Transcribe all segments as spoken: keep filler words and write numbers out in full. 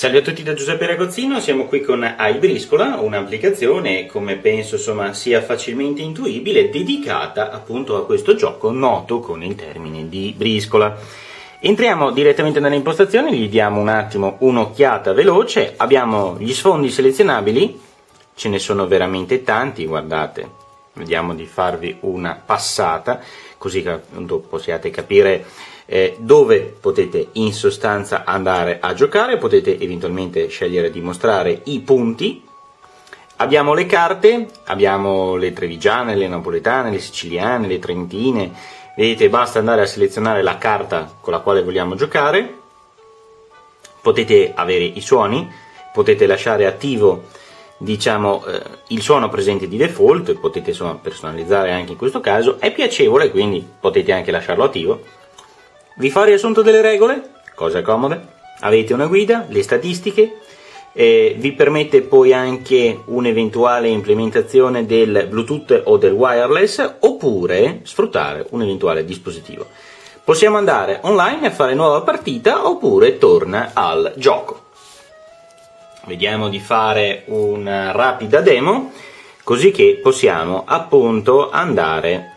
Salve a tutti da Giuseppe Ragozzino, siamo qui con iBriscola, un'applicazione, come penso insomma sia facilmente intuibile, dedicata appunto a questo gioco noto con il termine di briscola. Entriamo direttamente nelle impostazioni, gli diamo un attimo un'occhiata veloce, abbiamo gli sfondi selezionabili, ce ne sono veramente tanti, guardate, vediamo di farvi una passata, così che appunto possiate capire eh, dove potete in sostanza andare a giocare, potete eventualmente scegliere di mostrare i punti. Abbiamo le carte, abbiamo le trevigiane, le napoletane, le siciliane, le trentine, vedete basta andare a selezionare la carta con la quale vogliamo giocare, potete avere i suoni, potete lasciare attivo diciamo eh, il suono presente di default, potete insomma personalizzare anche in questo caso, è piacevole quindi potete anche lasciarlo attivo. Vi fa riassunto delle regole, cose comode, avete una guida, le statistiche, eh, vi permette poi anche un'eventuale implementazione del Bluetooth o del wireless oppure sfruttare un eventuale dispositivo. Possiamo andare online a fare nuova partita oppure torna al gioco. Vediamo di fare una rapida demo, così che possiamo appunto andare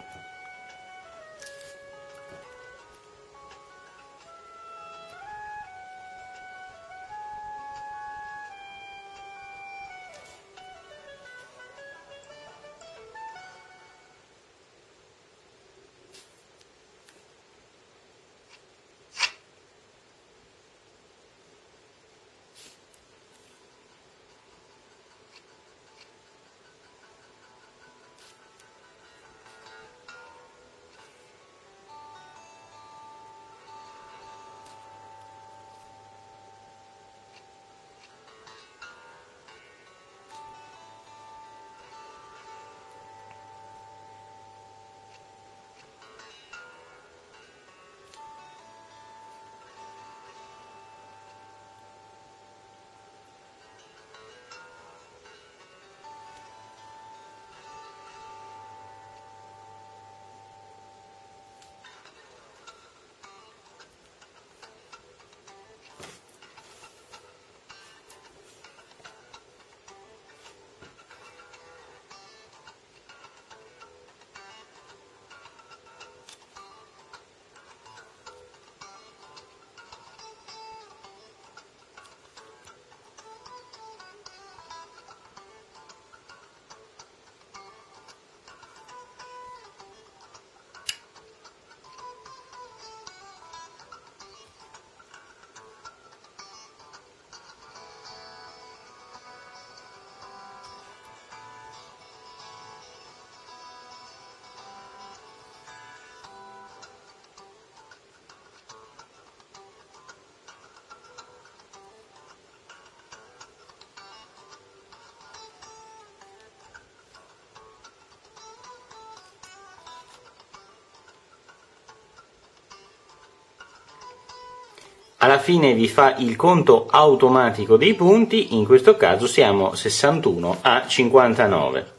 alla fine, vi fa il conto automatico dei punti, in questo caso siamo sessantuno a cinquantanove.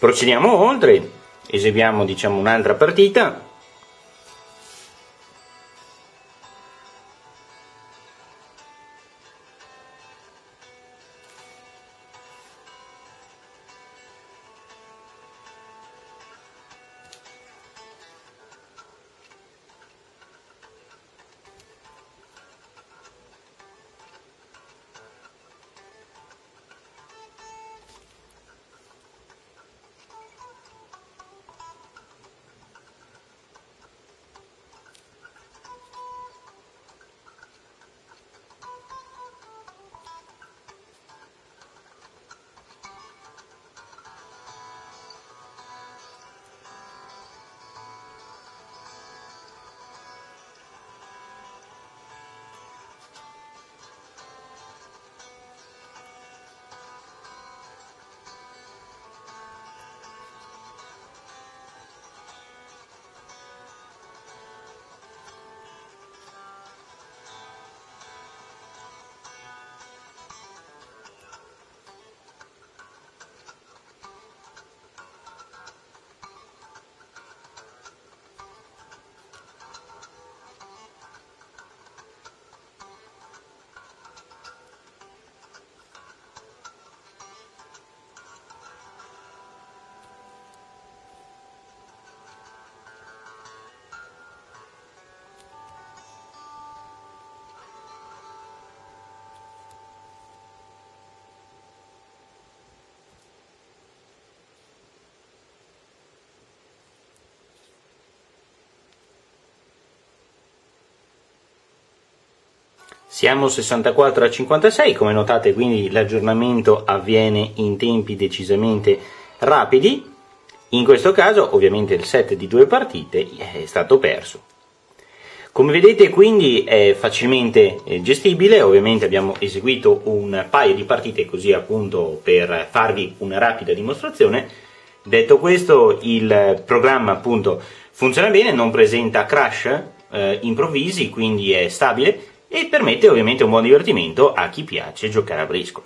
Procediamo oltre, eseguiamo diciamo un'altra partita. Siamo sessantaquattro a cinquantasei, come notate, quindi l'aggiornamento avviene in tempi decisamente rapidi. In questo caso ovviamente il set di due partite è stato perso. Come vedete quindi è facilmente gestibile, ovviamente abbiamo eseguito un paio di partite così appunto per farvi una rapida dimostrazione. Detto questo, il programma appunto funziona bene, non presenta crash eh, improvvisi, quindi è stabile e permette ovviamente un buon divertimento a chi piace giocare a briscola.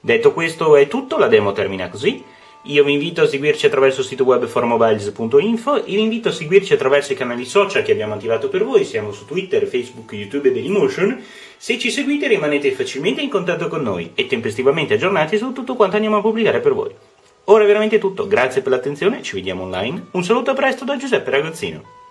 Detto questo è tutto, la demo termina così. Io vi invito a seguirci attraverso il sito web formobiles punto info, vi invito a seguirci attraverso i canali social che abbiamo attivato per voi, siamo su Twitter, Facebook, YouTube e Dailymotion. Se ci seguite rimanete facilmente in contatto con noi e tempestivamente aggiornati su tutto quanto andiamo a pubblicare per voi. Ora è veramente tutto, grazie per l'attenzione, ci vediamo online, un saluto a presto da Giuseppe Ragozzino.